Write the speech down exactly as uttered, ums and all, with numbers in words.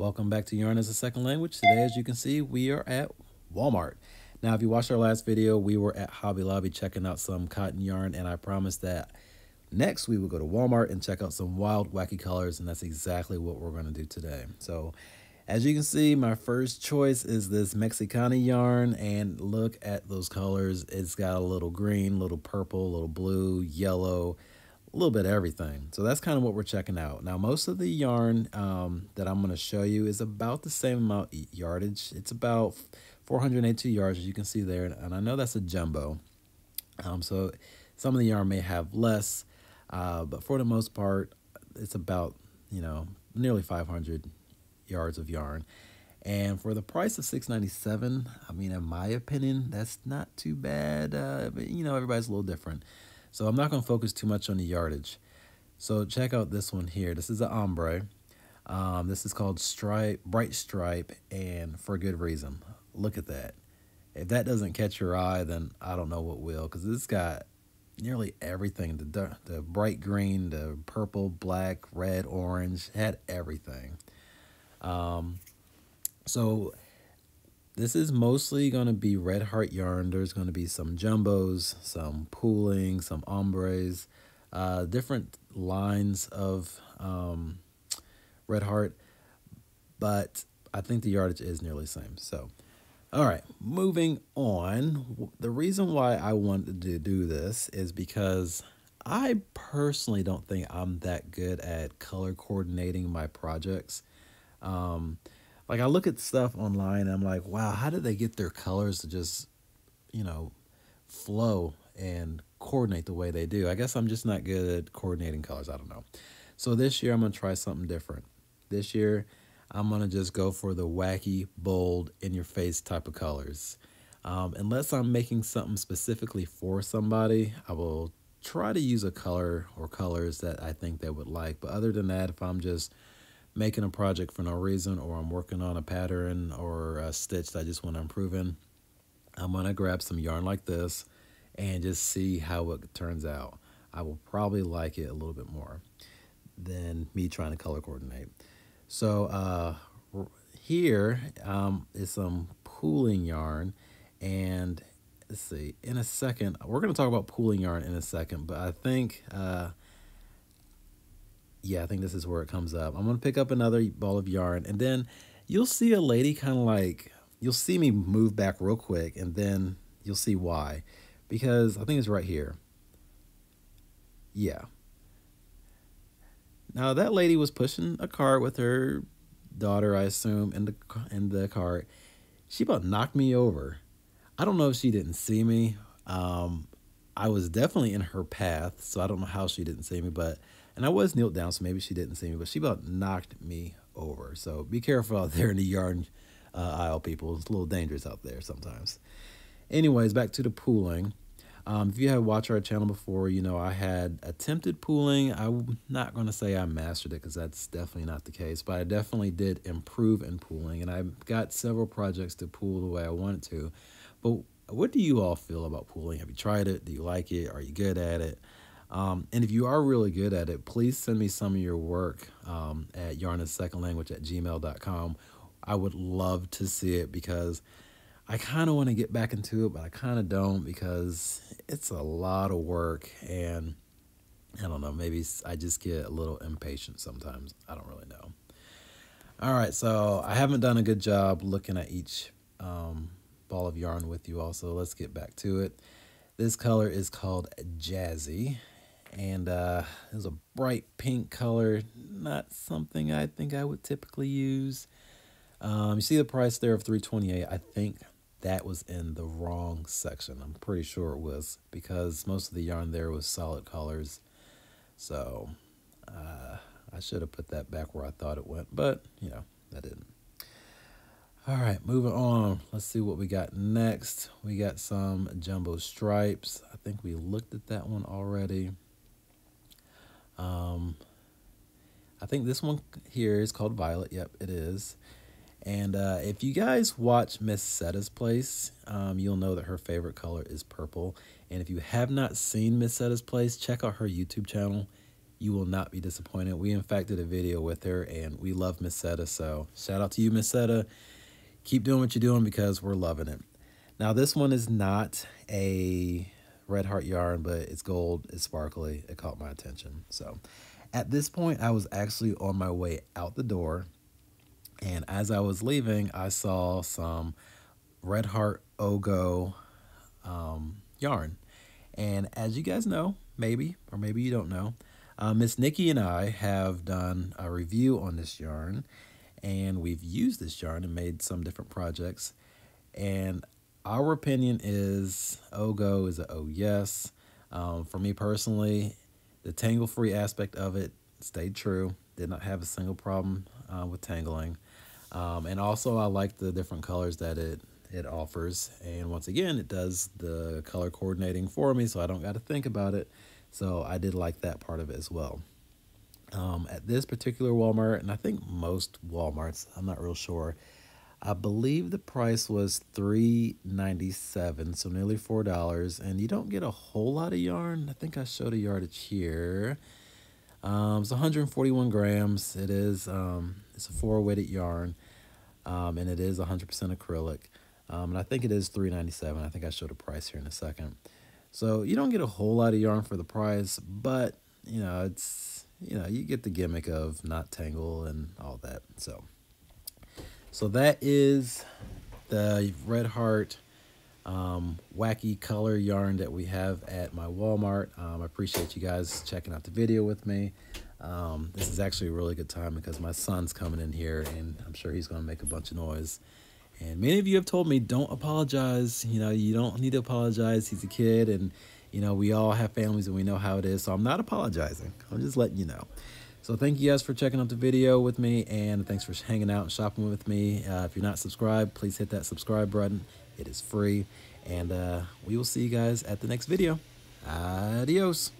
Welcome back to Yarn as a Second Language. Today, as you can see, we are at Walmart. Now, if you watched our last video, we were at Hobby Lobby checking out some cotton yarn, and I promised that next we would go to Walmart and check out some wild, wacky colors, and that's exactly what we're going to do today. So, as you can see, my first choice is this Mexicana yarn, and look at those colors. It's got a little green, little purple, little blue, yellow, a little bit of everything. So that's kind of what we're checking out. Now, most of the yarn um, that I'm going to show you is about the same amount yardage. It's about four hundred eighty-two yards, as you can see there. And I know that's a jumbo. Um, so some of the yarn may have less, uh, but for the most part, it's about, you know, nearly five hundred yards of yarn. And for the price of six ninety-seven, I mean, in my opinion, that's not too bad. Uh, but, you know, everybody's a little different. So I'm not going to focus too much on the yardage. So check out this one here. This is an ombre. Um, this is called Stripe, Bright Stripe, and for good reason. Look at that. If that doesn't catch your eye, then I don't know what will, because it's got nearly everything. The, the bright green, the purple, black, red, orange, had everything. Um, so this is mostly going to be Red Heart yarn. There's going to be some jumbos, some pooling, some ombres, uh, different lines of um, Red Heart. But I think the yardage is nearly the same. So, all right, moving on. The reason why I wanted to do this is because I personally don't think I'm that good at color coordinating my projects. Um... Like, I look at stuff online, and I'm like, wow, how did they get their colors to just, you know, flow and coordinate the way they do? I guess I'm just not good at coordinating colors. I don't know. So this year, I'm going to try something different. This year, I'm going to just go for the wacky, bold, in-your-face type of colors. Um, unless I'm making something specifically for somebody, I will try to use a color or colors that I think they would like. But other than that, if I'm just making a project for no reason, or I'm working on a pattern or a stitch that I just want to improve in, I'm going to grab some yarn like this and just see how it turns out. I will probably like it a little bit more than me trying to color coordinate. So uh, here um, is some pooling yarn, and let's see, in a second, we're going to talk about pooling yarn in a second, but I think uh, yeah, I think this is where it comes up. I'm going to pick up another ball of yarn, and then you'll see a lady kind of like, you'll see me move back real quick, and then you'll see why. Because I think it's right here. Yeah. Now, that lady was pushing a cart with her daughter, I assume, in the, in the cart. She about knocked me over. I don't know if she didn't see me. Um, I was definitely in her path, so I don't know how she didn't see me, but... And I was knelt down, so maybe she didn't see me, but she about knocked me over. So be careful out there in the yarn uh, aisle, people. It's a little dangerous out there sometimes. Anyways, back to the pooling. Um, if you have watched our channel before, you know I had attempted pooling. I'm not going to say I mastered it, because that's definitely not the case, but I definitely did improve in pooling, and I got several projects to pool the way I wanted to. But what do you all feel about pooling? Have you tried it? Do you like it? Are you good at it? Um, and if you are really good at it, please send me some of your work um, at yarn as second language at gmail dot com. I would love to see it, because I kind of want to get back into it, but I kind of don't, because it's a lot of work, and I don't know, maybe I just get a little impatient sometimes. I don't really know. All right, so I haven't done a good job looking at each um, ball of yarn with you all, so let's get back to it. This color is called Jazzy. And uh, it's a bright pink color, not something I think I would typically use. Um, you see the price there of three twenty-eight. I think that was in the wrong section. I'm pretty sure it was, because most of the yarn there was solid colors. So uh, I should have put that back where I thought it went, but you know, I didn't. All right, moving on. Let's see what we got next. We got some jumbo stripes. I think we looked at that one already. Um, I think this one here is called Violet. Yep, it is. And uh, if you guys watch Miss Setta's Place, um, you'll know that her favorite color is purple. And if you have not seen Miss Setta's Place, check out her YouTube channel. You will not be disappointed. We, in fact, did a video with her, and we love Miss Setta. So shout out to you, Miss Setta. Keep doing what you're doing because we're loving it. Now, this one is not a Red Heart yarn, but it's gold, it's sparkly. It caught my attention. So at this point, I was actually on my way out the door. And as I was leaving, I saw some Red Heart Ogo um, yarn. And as you guys know, maybe, or maybe you don't know, uh, Miss Nikki and I have done a review on this yarn. And we've used this yarn and made some different projects. And our opinion is Ogo is a oh yes. Um, for me personally, the tangle-free aspect of it stayed true. Did not have a single problem uh, with tangling. Um, and also, I like the different colors that it, it offers. And once again, it does the color coordinating for me, so I don't got to think about it. So I did like that part of it as well. Um, at this particular Walmart, and I think most Walmarts, I'm not real sure, I believe the price was three ninety-seven, so nearly four dollars. And you don't get a whole lot of yarn. I think I showed a yardage here. Um, it's one hundred forty-one grams. It is, um, it's a four-weighted yarn, um, and it is one hundred percent acrylic. Um, and I think it is three ninety-seven. I think I showed a price here in a second. So you don't get a whole lot of yarn for the price, but, you know, it's, you know, you get the gimmick of not tangle and all that. So. So that is the Red Heart um, wacky color yarn that we have at my Walmart. Um, I appreciate you guys checking out the video with me. Um, this is actually a really good time because my son's coming in here and I'm sure he's going to make a bunch of noise. And many of you have told me, don't apologize. You know, you don't need to apologize. He's a kid and, you know, we all have families and we know how it is. So I'm not apologizing. I'm just letting you know. So thank you guys for checking out the video with me, and thanks for hanging out and shopping with me. Uh, if you're not subscribed, please hit that subscribe button. It is free, and uh, we will see you guys at the next video. Adios.